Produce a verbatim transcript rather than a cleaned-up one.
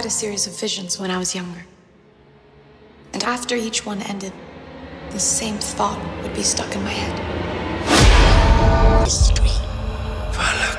had a series of visions when I was younger. And after each one ended, the same thought would be stuck in my head. This is a dream. Valak.